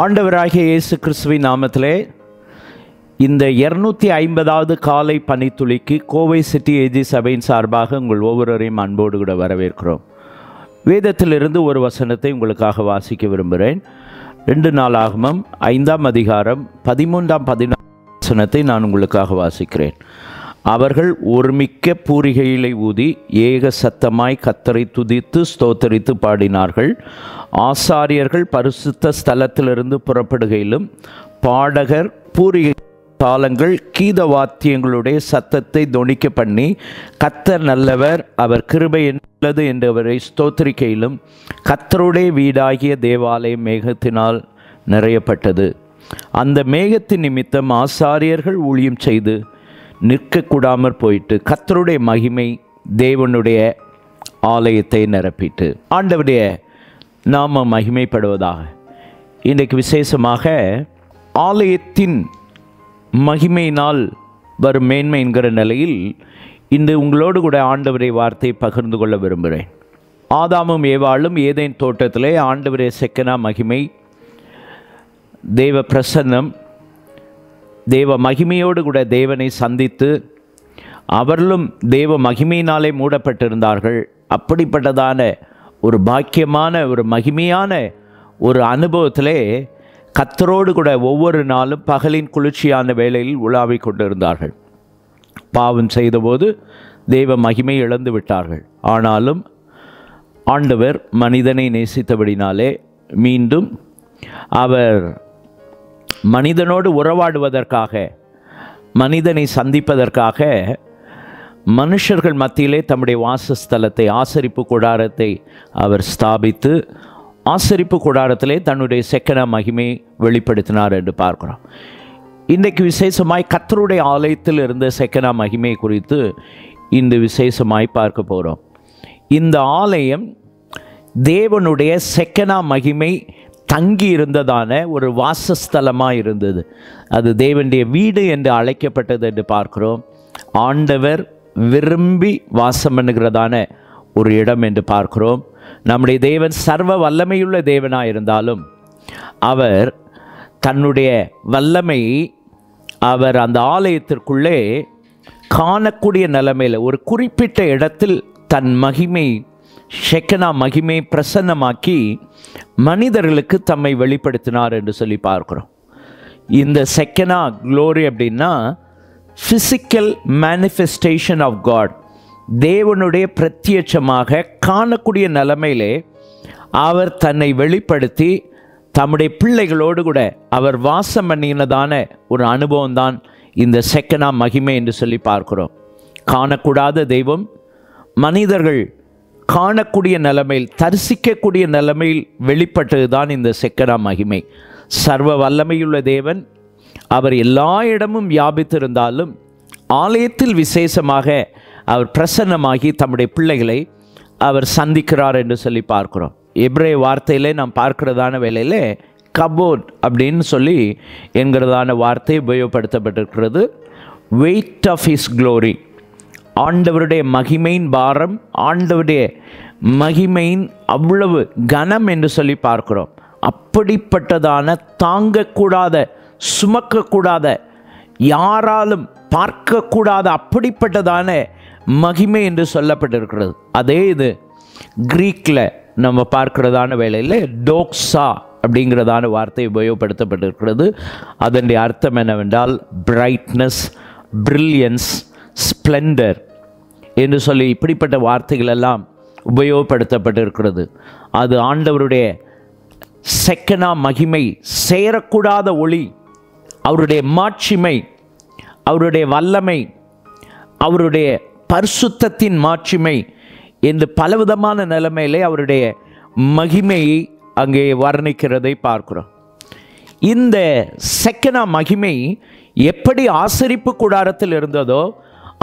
ஆண்டவராகிய இயேசு கிறிஸ்துவின் நாமத்திலே இந்த 250வது காலை பணித்துளிக்கு கோவை சிட்டி ஏஜி சபையின் சார்பாக உங்கள் ஒவ்வொருவரையும் அன்போடு கூட வரவேற்கிறோம். வேதத்திலிருந்து ஒரு வசனத்தை உங்களுக்காக வாசிக்க விரும்புகிறேன். 2 நாளாகமம் 5ஆம் அதிகாரம் 13-14 வசனத்தை நான் உங்களுக்காக வாசிக்கிறேன். அவர்கள் ஒருமிக்க பூரிகையிலே ஊதி ஏக சத்தமாய் கத்தரை துதித்து ஸ்தோத்தரித்து பாடினார்கள். ஆசாரியர்கள் பரிசுத்த ஸ்தலத்திலிருந்து புறப்படுகையிலும் பாடகர் பூரிகை தாளங்கள் கீத வாத்தியங்களுடைய சத்தத்தை தொனிக்க பண்ணி கத்தர் நல்லவர், அவர் கிருபை என்னது என்றவரை ஸ்தோத்திரிக்கையிலும் கத்தருடைய வீடாகிய தேவாலயம் மேகத்தினால் நிறையப்பட்டது. அந்த மேகத்தின் நிமித்தம் ஆசாரியர்கள் ஊழியம் செய்து நிற்கக்கூடாமற் போயிட்டு கத்தருடைய மகிமை தேவனுடைய ஆலயத்தை நிரப்பிட்டு ஆண்டவருடைய நாம மகிமைப்படுவதாக. இன்றைக்கு விசேஷமாக ஆலயத்தின் மகிமையினால் வரும் மேன்மை என்கிற நிலையில் இன்று உங்களோடு கூட ஆண்டவரை வார்த்தை பகிர்ந்து கொள்ள விரும்புகிறேன். ஆதாமும் ஏவாளும் ஏதேன் தோட்டத்திலே ஆண்டவரே செக்கனா மகிமை, தேவ பிரசன்னம், தேவ மகிமையோடு கூட தேவனை சந்தித்து அவர்களும் தேவ மகிமையினாலே மூடப்பட்டிருந்தார்கள். அப்படிப்பட்டதான ஒரு பாக்கியமான ஒரு மகிமையான ஒரு அனுபவத்திலே கத்தரோடு கூட ஒவ்வொரு நாளும் பகலின் குளிர்ச்சியான வேளையில் உலாவிக் கொண்டிருந்தார்கள். பாவம் செய்தபோது தெய்வ மகிமை இழந்து விட்டார்கள். ஆனாலும் ஆண்டவர் மனிதனை நேசித்தபடினாலே மீண்டும் அவர் மனிதனோடு உறவாடுவதற்காக, மனிதனை சந்திப்பதற்காக மனுஷர்கள் மத்தியிலே தம்முடைய வாசஸ்தலத்தை, ஆசரிப்பு கூடாரத்தை அவர் ஸ்தாபித்து ஆசரிப்பு கூடாரத்திலே தன்னுடைய செக்கன மகிமை வெளிப்படுத்தினார் என்று பார்க்கிறோம். இன்றைக்கு விசேஷமாய் கர்த்தருடைய ஆலயத்தில் இருந்த செக்கன மகிமை குறித்து இந்த விசேஷமாய் பார்க்க போகிறோம். இந்த ஆலயம் தேவனுடைய செக்கன மகிமை தங்கி இருந்ததான ஒரு வாசஸ்தலமாக இருந்தது. அது தேவனுடைய வீடு என்று அழைக்கப்பட்டது என்று பார்க்கிறோம். ஆண்டவர் விரும்பி வாசம் பண்ணுகிறதான ஒரு இடம் என்று பார்க்கிறோம். நம்முடைய தேவன் சர்வ வல்லமையுள்ள தேவனாயிருந்தாலும் அவர் தன்னுடைய வல்லமை அவர் அந்த ஆலயத்திற்குள்ளே காணக்கூடிய நிலைமையில் ஒரு குறிப்பிட்ட இடத்தில் தன் மகிமை ஷெக்கனா மகிமை பிரசன்னமாக்கி மனிதர்களுக்கு தம்மை வெளிப்படுத்தினார் என்று சொல்லி பார்க்கிறோம். இந்த ஷெக்கனா க்ளோரி அப்படின்னா ஃபிசிக்கல் மேனிஃபெஸ்டேஷன் ஆஃப் காட், தேவனுடைய பிரத்யட்சமாக காணக்கூடிய நிலைமையிலே அவர் தன்னை வெளிப்படுத்தி தம்முடைய பிள்ளைகளோடு கூட அவர் வாசம் பண்ணினதான ஒரு அனுபவம்தான் இந்த செக்கனா மகிமை என்று சொல்லி பார்க்கிறோம். காணக்கூடாத தெய்வம் மனிதர்கள் காணக்கூடிய நிலைமையில், தரிசிக்கக்கூடிய நிலைமையில் வெளிப்பட்டது தான் இந்த செக்கனா மகிமை. சர்வ வல்லமையுள்ள தேவன் அவர் எல்லா இடமும் வியாபித்திருந்தாலும் ஆலயத்தில் விசேஷமாக அவர் பிரசன்னமாகி தம்முடைய பிள்ளைகளை அவர் சந்திக்கிறார் என்று சொல்லி பார்க்கிறோம். எபிரேய வார்த்தையிலே நாம் பார்க்கிறதான வேளையிலே கபோட் அப்படின்னு சொல்லி என்கிறதான வார்த்தை உபயோகப்படுத்தப்பட்டிருக்கிறது. வெயிட் ஆஃப் ஹிஸ் க்ளோரி, ஆண்டவருடைய மகிமையின் பாரம், ஆண்டவருடைய மகிமையின் அவ்வளவு கனம் என்று சொல்லி பார்க்கிறோம். அப்படிப்பட்டதான தாங்கக்கூடாத, சுமக்கக்கூடாத, யாராலும் பார்க்கக்கூடாத அப்படிப்பட்டதான மகிமை என்று சொல்லப்பட்டிருக்கிறது. அதே இது கிரீக்கில் நம்ம பார்க்கிறதான வேளையில் டோக்ஸா அப்படிங்கிறதான வார்த்தை உபயோகப்படுத்தப்பட்டிருக்கிறது. அதனுடைய அர்த்தம் என்னவென்றால் பிரைட்னஸ், பிரில்லியன்ஸ், ஸ்ப்ளெண்டர் என்று சொல்லி இப்படிப்பட்ட வார்த்தைகள் எல்லாம் உபயோகப்படுத்தப்பட்டிருக்கிறது. அது ஆண்டவருடைய செக்கனா மகிமை, சேரக்கூடாத ஒளி, அவருடைய மாட்சிமை, அவருடைய வல்லமை, அவருடைய பரிசுத்தத்தின் மாட்சிமை என்று பலவிதமான நிலைமையிலே அவருடைய மகிமையை அங்கே வர்ணிக்கிறதை பார்க்கிறோம். இந்த செக்கனா மகிமை எப்படி ஆசரிப்பு கூடாரத்தில் இருந்ததோ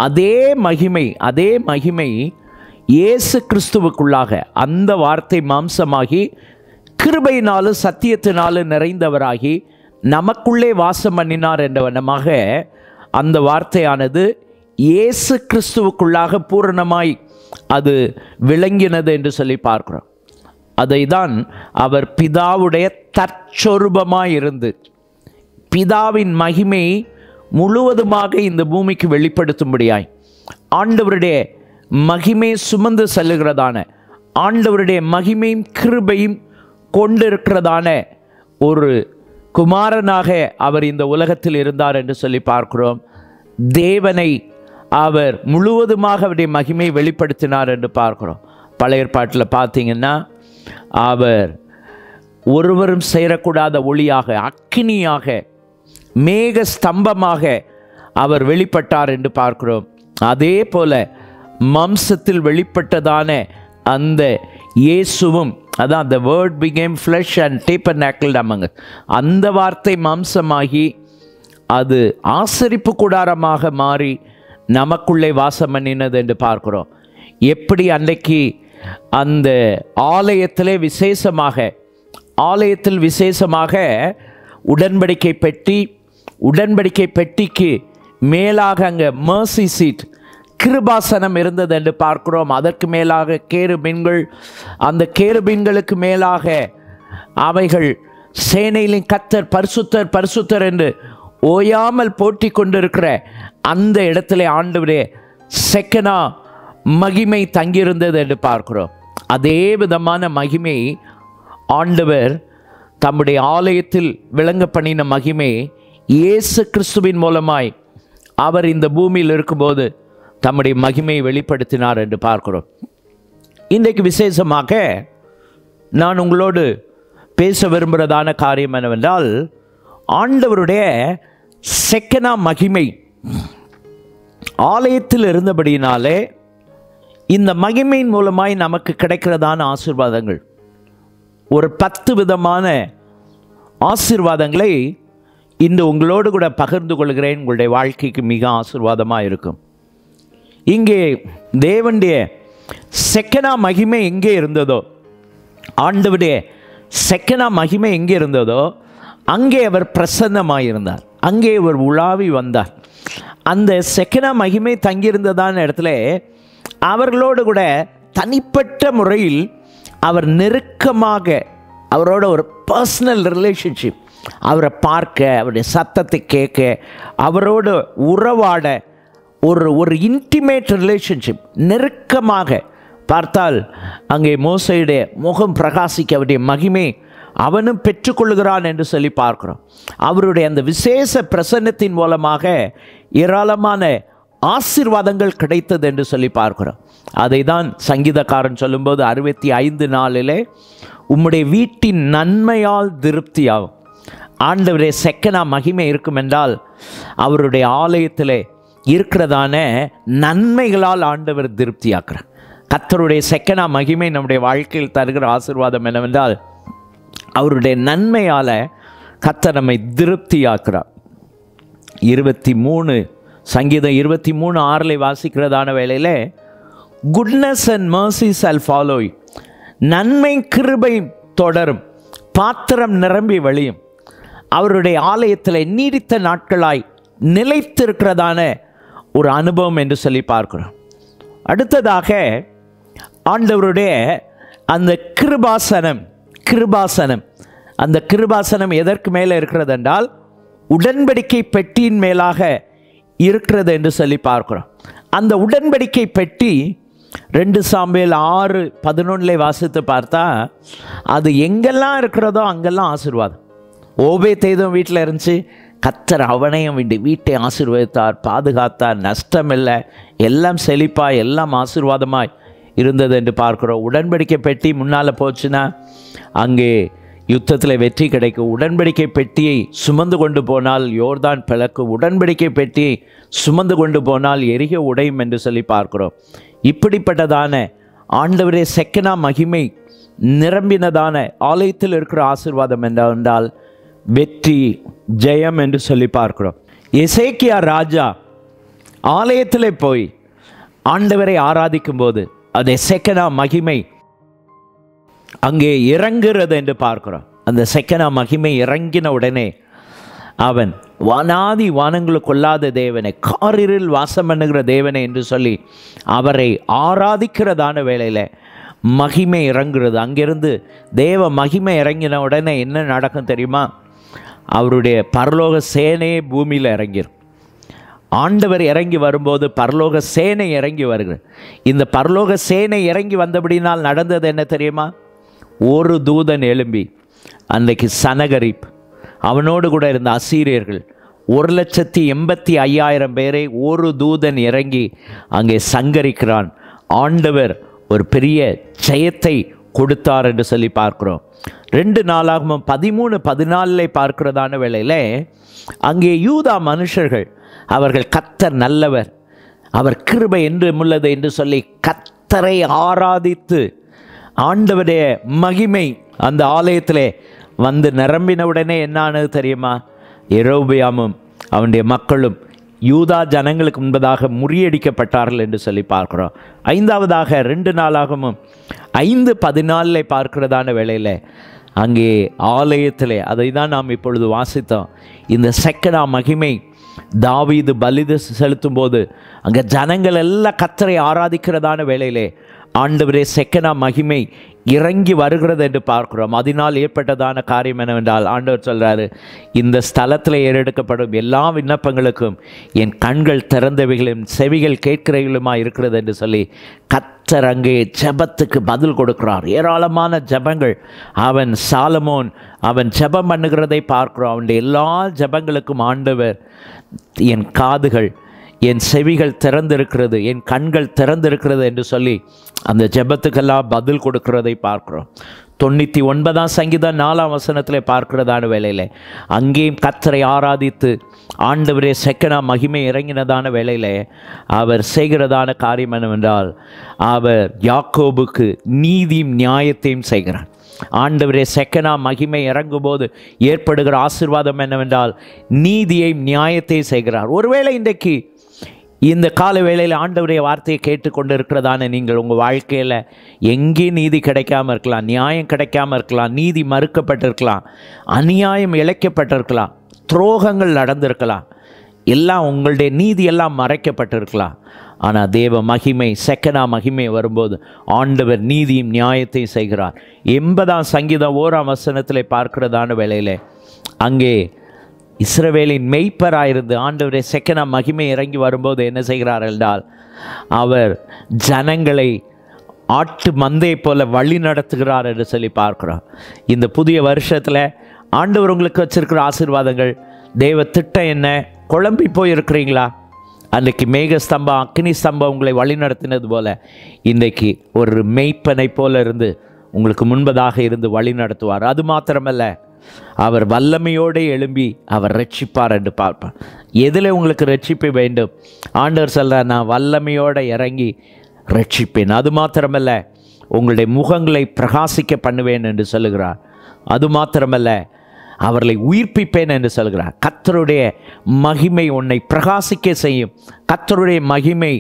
அதே மகிமை இயேசு கிறிஸ்துவுக்குள்ளாக அந்த வார்த்தை மாம்சமாகி கிருபையினாலும் சத்தியத்தினாலும் நிறைந்தவராகி நமக்குள்ளே வாசம் பண்ணினார் என்ற வண்ணமாக அந்த வார்த்தையானது இயேசு கிறிஸ்துவுக்குள்ளாக பூரணமாய் அது விளங்கினது என்று சொல்லி பார்க்கிறோம். அதைதான் அவர் பிதாவுடைய தற்சொரூபமாயிருந்து பிதாவின் மகிமை முழுவதுமாக இந்த பூமிக்கு வெளிப்படுத்தும்படியாய் ஆண்டவருடைய மகிமை சுமந்து செல்லுகிறதான ஆண்டவருடைய மகிமையும் கிருபையும் கொண்டிருக்கிறதான ஒரு குமாரனாக அவர் இந்த உலகத்தில் இருந்தார் என்று சொல்லி பார்க்கிறோம். தேவனை அவர் முழுவதுமாக அவருடைய மகிமை வெளிப்படுத்தினார் என்று பார்க்கிறோம். பழைய ஏற்பாட்டில் பார்த்தீங்கன்னா அவர் ஒருவரும் சேரக்கூடாத ஒளியாக, அக்கினியாக, மேக ஸ்தம்பமாக அவர் வெளிப்பட்டார் என்று பார்க்கிறோம். அதே போல மாம்சத்தில் வெளிப்பட்டதான அந்த இயேசுவும், அதான் அந்த word became flesh and tabernacled among, அந்த வார்த்தை மாம்சமாகி அது ஆசரிப்பு கூடாரமாக மாறி நமக்குள்ளே வாசம் பண்ணினது என்று பார்க்கிறோம். எப்படி அன்றைக்கு அந்த ஆலயத்தில் விசேஷமாக உடன்படிக்கை பெட்டிக்கு மேலாக அங்கே மேர்சி சீட், கிருபாசனம் இருந்தது என்று பார்க்கிறோம். அதற்கு மேலாக கேருபீன்கள், அந்த கேருபீன்களுக்கு மேலாக அவைகள் சேனையிலின் கர்த்தர் பரிசுத்தர் பரிசுத்தர் என்று ஓயாமல் போட்டி கொண்டிருக்கிற அந்த இடத்துல ஆண்டவரே செக்கனா மகிமை தங்கியிருந்தது என்று பார்க்கிறோம். அதே விதமான மகிமை ஆண்டவர் தம்முடைய ஆலயத்தில் விளங்க பண்ணின மகிமை இயேசு கிறிஸ்துவின் மூலமாய் அவர் இந்த பூமியில் இருக்கும்போது தம்முடைய மகிமையை வெளிப்படுத்தினார் என்று பார்க்கிறோம். இன்றைக்கு விசேஷமாக நான் உங்களோடு பேச விரும்புகிறதான காரியம் என்னவென்றால், ஆண்டவருடைய செக்கனா மகிமை ஆலயத்தில் இருந்தபடியினாலே இந்த மகிமையின் மூலமாய் நமக்கு கிடைக்கிறதான ஆசீர்வாதங்கள், ஒரு 10 விதமான ஆசீர்வாதங்களை இந்த உங்களோடு கூட பகிர்ந்து கொள்கிறேன். உங்களுடைய வாழ்க்கைக்கு மிக ஆசீர்வாதமாக இருக்கும். இங்கே தேவனுடைய செக்கனா மகிமை எங்கே இருந்ததோ, ஆண்டவருடைய செக்கனா மகிமை எங்கே இருந்ததோ அங்கே அவர் பிரசன்னமாயிருந்தார், அங்கே அவர் உலாவி வந்தார். அந்த செக்கனா மகிமை தங்கியிருந்ததான இடத்துல அவர்களோடு கூட தனிப்பட்ட முறையில் அவர் நெருக்கமாக, அவரோட ஒரு பர்சனல் ரிலேஷன்ஷிப், அவரை பார்க்க, அவருடைய சத்தத்தை கேட்க, அவரோடு உறவாட, ஒரு இன்டிமேட் ரிலேஷன்ஷிப் நெருக்கமாக பார்த்தால் அங்கே மோசையுடைய முகம் பிரகாசிக்க அவருடைய மகிமை அவனும் பெற்றுக்கொள்கிறான் என்று சொல்லி பார்க்கிறோம். அவருடைய அந்த விசேஷ பிரசன்னத்தின் மூலமாக ஏராளமான ஆசீர்வாதங்கள் கிடைத்தது என்று சொல்லி பார்க்கிறோம். அதை தான் சங்கீதக்காரன் சொல்லும்போது 65:4 உம்முடைய வீட்டின் நன்மையால் திருப்தியாகும். ஆண்டவருடைய செக்கனா மகிமை இருக்கும் என்றால் அவருடைய ஆலயத்தில் இருக்கிறதான நன்மைகளால் ஆண்டவர் திருப்தியாக்குறார். கர்த்தருடைய செக்கனா மகிமை நம்முடைய வாழ்க்கையில் தருகிற ஆசீர்வாதம் என்னவென்றால், அவருடைய நன்மையால் கர்த்தர் நம்மை திருப்தியாக்குறார். 23 சங்கீதம் 23:6 வாசிக்கிறதான வேளையில், goodness and mercy shall follow you, நன்மை கிருபை தொடரும், பாத்திரம் நிரம்பி வழியும். அவருடைய ஆலயத்தில் நீடித்த நாட்களாய் நிலைத்திருக்கிறதான ஒரு அனுபவம் என்று சொல்லி பார்க்கிறோம். அடுத்ததாக ஆண்டவருடைய அந்த கிருபாசனம் எதற்கு மேலே இருக்கிறது என்றால் உடன்படிக்கை பெட்டியின் மேலாக இருக்கிறது என்று சொல்லி பார்க்கிறோம். அந்த உடன்படிக்கை பெட்டி 2 சாமுவேல் 6:11 வாசித்து பார்த்தா அது எங்கெல்லாம் இருக்கிறதோ அங்கெல்லாம் ஆசீர்வாதம். ஓபேதேதோம் வீட்டில் இருந்துச்சு, கர்த்தர் அவனையும் வீட்டை ஆசீர்வதித்தார், பாதுகாத்தார், நஷ்டம் இல்லை, எல்லாம் செழிப்பாய், எல்லாம் ஆசீர்வாதமாய் இருந்தது என்று பார்க்கிறோம். உடன்படிக்கை பெட்டி முன்னால் போச்சுன்னா அங்கே யுத்தத்தில் வெற்றி கிடைக்கும். உடன்படிக்கை பெட்டியை சுமந்து கொண்டு போனால் யோர்தான் பிளக்கும், உடன்படிக்கை பெட்டியை சுமந்து கொண்டு போனால் எரிய உடையும் என்று சொல்லி பார்க்கிறோம். இப்படிப்பட்டதான ஆண்டவரே செக்கனா மகிமை நிரம்பினதான ஆலயத்தில் இருக்கிற ஆசீர்வாதம் என்றால் வெற்றி, ஜெயம் என்று சொல்லி பார்க்கிறோம். எசேக்கியா ராஜா ஆலயத்தில் போய் ஆண்டவரை ஆராதிக்கும் போது அந்த செக்கனா மகிமை அங்கே இறங்குகிறது என்று பார்க்கிறோம். அந்த செக்கனா மகிமை இறங்கின உடனே அவன் வானாதி வானங்களுக்கு கொள்ளாத தேவனை, காரில் வாசம் பண்ணுகிற தேவனை என்று சொல்லி அவரை ஆராதிக்கிறதான வேளையில் மகிமை இறங்குறது. அங்கிருந்து தேவ மகிமை இறங்கின உடனே என்ன நடக்கும் தெரியுமா? அவருடைய பரலோக சேனையே பூமியில் இறங்கிடும். ஆண்டவர் இறங்கி வரும்போது பரலோக சேனை இறங்கி வருகிறது. இந்த பரலோக சேனை இறங்கி வந்தபடினால் நடந்தது என்ன தெரியுமா? ஒரு தூதன் எழும்பி அன்றைக்கு சனகரிப் அவனோடு கூட இருந்த அசீரியர்கள் 185,000 பேரை ஒரு தூதன் இறங்கி அங்கே சங்கரிக்கிறான். ஆண்டவர் ஒரு பெரிய ஜெயத்தை கொடுத்தார் என்று சொல்லி பார்க்கிறோம். 2 நாளாகவும் 13, 14 பார்க்கிறதான வேளையில் அங்கே யூதா மனுஷர்கள் அவர்கள் கர்த்தர் நல்லவர், அவர் கிருபை என்றும் உள்ளது என்று சொல்லி கர்த்தரை ஆராதித்து ஆண்டவருடைய மகிமை அந்த ஆலயத்தில் வந்து நிரம்பினவுடனே என்னானது தெரியுமா? எரோபியாமும் அவனுடைய மக்களும் யூதா ஜனங்களுக்கு முன்பதாக முறியடிக்கப்பட்டார்கள் என்று சொல்லி பார்க்கிறோம். 5வதாக 2 நாளாகவும் 5:14 பார்க்கிறதான வேளையில் அங்கே ஆலயத்தில் அதை தான் நாம் இப்பொழுது வாசித்தோம். இந்த செக்கடா மகிமை தாவீது பலிது செலுத்தும் போது அங்கே ஜனங்கள் எல்லாம் கர்த்தரை ஆராதிக்கிறதான வேளையிலே ஆண்டவரே செக்கனா மகிமை இறங்கி வருகிறது என்று பார்க்கிறோம். அதனால் ஏற்பட்டதான காரியம் என்னவென்றால் ஆண்டவர் சொல்கிறாரு, இந்த ஸ்தலத்தில் ஏறெடுக்கப்படும் எல்லா விண்ணப்பங்களுக்கும் என் கண்கள் திறந்தவைகளும் செவிகள் கேட்கிறவைகளுமா இருக்கிறது என்று சொல்லி கர்த்தர் அங்கே ஜெபத்துக்கு பதில் கொடுக்கிறார். ஏராளமான ஜெபங்கள் அவன் சாலமோன் அவன் ஜெபம் பண்ணுகிறதை பார்க்கிறோம். அவனுடைய எல்லா ஜெபங்களுக்கும் ஆண்டவர் என் காதுகள் என் செவிகள் திறந்திருக்கிறது, என் கண்கள் திறந்திருக்கிறது என்று சொல்லி அந்த ஜெபத்துக்கெல்லாம் பதில் கொடுக்கிறதை பார்க்கிறோம். 99:4 பார்க்கிறதான வேளையில் அங்கேயும் கர்த்தரை ஆராதித்து ஆண்டவரே செக்கனா மகிமை இறங்கினதான வேளையில் அவர் செய்கிறதான காரியம் என்னவென்றால் அவர் யாக்கோபுக்கு நீதியும் நியாயத்தையும் செய்கிறார். ஆண்டவரே செக்கனா மகிமை இறங்கும்போது ஏற்படுகிற ஆசீர்வாதம் என்னவென்றால் நீதியையும் நியாயத்தையும் செய்கிறார். ஒருவேளை இன்றைக்கு இந்த கால வேளையில் ஆண்டவருடைய வார்த்தையை கேட்டுக்கொண்டு இருக்கிறதான நீங்கள் உங்கள் வாழ்க்கையில் எங்கேயும் நீதி கிடைக்காமல் இருக்கலாம், நியாயம் கிடைக்காமல் இருக்கலாம், நீதி மறுக்கப்பட்டிருக்கலாம், அநியாயம் இழைக்கப்பட்டிருக்கலாம், துரோகங்கள் நடந்திருக்கலாம், எல்லாம் உங்களுடைய நீதி எல்லாம் மறைக்கப்பட்டிருக்கலாம். ஆனால் தேவ மகிமை செக்கனா மகிமை வரும்போது ஆண்டவர் நீதியும் நியாயத்தையும் செய்கிறார். 80:1 பார்க்கிறதான வேளையில் அங்கே இஸ்ரவேலின் மெய்ப்பராயிருந்து ஆண்டவரே செக்கனா மகிமை இறங்கி வரும்போது என்ன செய்கிறார் என்றால் அவர் ஜனங்களை ஆட்டு மந்தையை போல வழி நடத்துகிறார் என்று சொல்லி பார்க்குறோம். இந்த புதிய வருஷத்தில் ஆண்டவர் உங்களுக்கு வச்சிருக்கிற ஆசீர்வாதங்கள் தெய்வ திட்டம் என்ன? குழம்பி போயிருக்கிறீங்களா? அன்றைக்கு மேகஸ்தம்பம் அக்னி ஸ்தம்பம் உங்களை வழி நடத்தினது போல இன்றைக்கு ஒரு மெய்ப்பனை போல இருந்து உங்களுக்கு முன்பதாக இருந்து வழி நடத்துவார். அது மாத்திரமல்ல, அவர் வல்லமையோடு எழும்பி அவர் ரட்சிப்பார் என்று பார்ப்பார். எதில் உங்களுக்கு ரட்சிப்பு வேண்டும்? ஆண்டவர் சொல்கிறார், நான் வல்லமையோடு இறங்கி ரட்சிப்பேன். அது மாத்திரமல்ல, உங்களுடைய முகங்களை பிரகாசிக்க பண்ணுவேன் என்று சொல்லுகிறார். அது மாத்திரமல்ல, அவர்களை உயிர்ப்பிப்பேன் என்று சொல்கிறார். கர்த்தருடைய மகிமை உன்னை பிரகாசிக்க செய்யும், கர்த்தருடைய மகிமை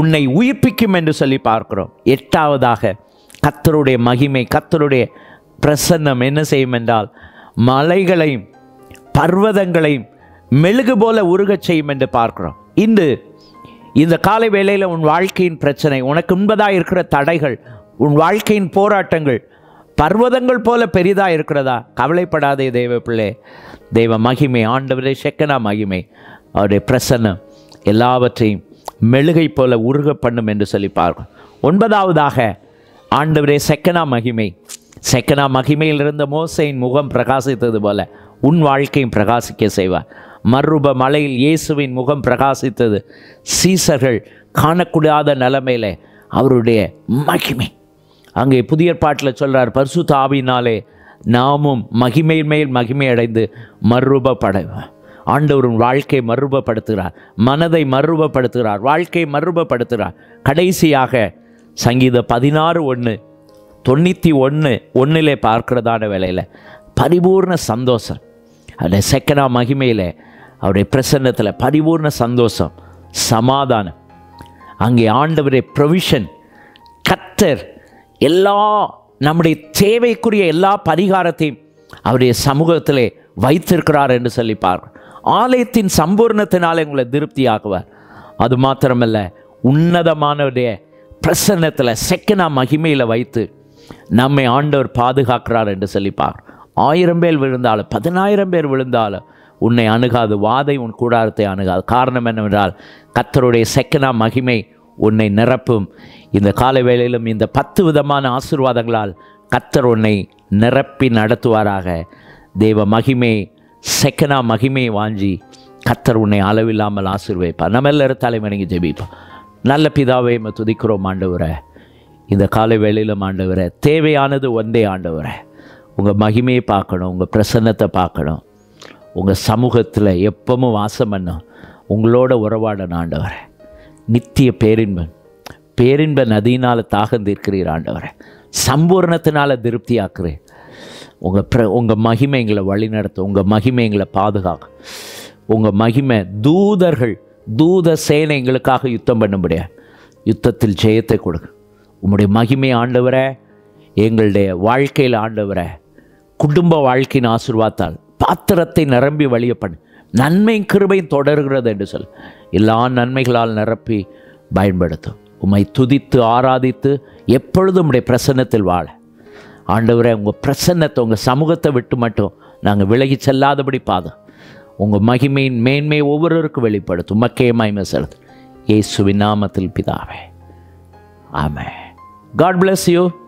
உன்னை உயிர்ப்பிக்கும் என்று சொல்லி பார்க்கிறோம். 8வதாக கர்த்தருடைய மகிமை கர்த்தருடைய பிரசன்னம் என்ன செய்யும் என்றால் மலைகளையும் பர்வதங்களையும் மெழுகு போல உருகச் செய்யும் என்று பார்க்கிறோம். இன்று இந்த காலை வேளையில் உன் வாழ்க்கையின் பிரச்சனை, உனக்கு முன்பதாக இருக்கிற தடைகள், உன் வாழ்க்கையின் போராட்டங்கள் பர்வதங்கள் போல பெரிதாக இருக்கிறதா? கவலைப்படாதே தெய்வ பிள்ளை. தெய்வ மகிமை ஆண்டவரே செக்கனா மகிமை அவருடைய பிரசன்னம் எல்லாவற்றையும் மெழுகை போல உருக பண்ணும் என்று சொல்லி பார்க்கிறோம். 9வதாக ஆண்டவரே செக்கனா மகிமை செக்கனா மகிமையிலிருந்த மோசையின் முகம் பிரகாசித்தது போல உன் வாழ்க்கையும் பிரகாசிக்க செய்வார். மறுரூப மலையில் இயேசுவின் முகம் பிரகாசித்தது. சீசர்கள் காணக்கூடாத நிலைமையில் அவருடைய மகிமை அங்கே புதிய பாட்டில் சொல்கிறார், பரிசுத்த ஆவியினாலே நாமும் மகிமை மேல் மகிமை அடைந்து மறுரூபப்படைவார். ஆண்டவரின் வாழ்க்கையை மறுரூபப்படுத்துகிறார், மனதை மறுரூபப்படுத்துகிறார், வாழ்க்கையை மறுரூபப்படுத்துகிறார். கடைசியாக 16:1 91:1 பார்க்கிறதான வேளையில் பரிபூர்ண சந்தோஷம் அவருடைய செக்கனா மகிமையில் அவருடைய பிரசன்னத்தில் பரிபூர்ண சந்தோஷம் சமாதானம். அங்கே ஆண்டவருடைய ப்ரொவிஷன் கர்த்தர் எல்லா நம்முடைய தேவைக்குரிய எல்லா பரிகாரத்தையும் அவருடைய சமூகத்திலே வைத்திருக்கிறார் என்று சொல்லி பார்க்கிறோம். ஆலயத்தின் சம்பூர்ணத்தினால் எங்களை திருப்தியாக்குவார். அது மாத்திரமல்ல, உன்னதமானவருடைய பிரசன்னத்தில் செக்கனாக மகிமையில் வைத்து நம்மை ஆண்டவர் பாதுகாக்கிறார் என்று சொல்லிப்பார். 1000 பேர் விழுந்தாலும் 10000 பேர் விழுந்தாலும் உன்னை அணுகாது, வாதை உன் கூடாரத்தை அணுகாது. காரணம் என்னவென்றால் கர்த்தருடைய செக்கனா மகிமை உன்னை நிரப்பும். இந்த காலை வேளையிலும் இந்த 10 விதமான ஆசீர்வாதங்களால் கர்த்தர் உன்னை நிரப்பி நடத்துவாராக. தெய்வ மகிமை செக்கனா மகிமை வாஞ்சி கர்த்தர் உன்னை அளவில்லாமல் ஆசீர்வதிப்பார். நம்ம எல்லோரும் தலைவணங்கி ஜெபிப்போம். நல்ல பிதாவை துதிக்கிறோம் ஆண்டவரே, இந்த காலை வேளையிலும் ஆண்டவரே, தேவையானது ஒன்றே ஆண்டவரே, உங்கள் மகிமையை பார்க்கணும், உங்கள் பிரசன்னத்தை பார்க்கணும், உங்கள் சமூகத்தில் எப்பவும் வாசம் பண்ணும், உங்களோட உறவாடன ஆண்டவரே. நித்திய பேரின்ப நதியினால் தாகம் தீர்க்கிறீர் ஆண்டவரே, சம்பூர்ணத்தினால் திருப்தியாக்குறேன். உங்கள் மகிமை எங்களை வழிநடத்தும், உங்கள் மகிமை எங்களை பாதுகாக்கும், உங்கள் மகிமை தூத சேனை எங்களுக்காக யுத்தம் பண்ண முடியாது, யுத்தத்தில் ஜெயத்தை கொடுங்க. உங்களுடைய மகிமை ஆண்டவரே எங்களுடைய வாழ்க்கையில் ஆண்டவரே, குடும்ப வாழ்க்கையின் ஆசீர்வாதத்தால் பாத்திரத்தை நிரம்பி வழியப்படும், நன்மை கிருபையும் தொடர்கிறது என்று சொல். எல்லா நன்மைகளால் நிரப்பி பயன்படுத்தும். உம்மை துதித்து ஆராதித்து எப்பொழுதும் உங்களுடைய பிரசன்னத்தில் வாழ ஆண்டவரே, உங்கள் பிரசன்னத்தை உங்கள் சமூகத்தை விட்டு மட்டும் நாங்கள் விலகி செல்லாதபடி பாதம். உங்கள் மகிமையின் மேன்மை ஒவ்வொருவருக்கும் வெளிப்படுத்தும். மக்கேமாய்மை செலுத்தும் இயேசுவின் நாமத்தில் பிதாவே, ஆமென். God bless you.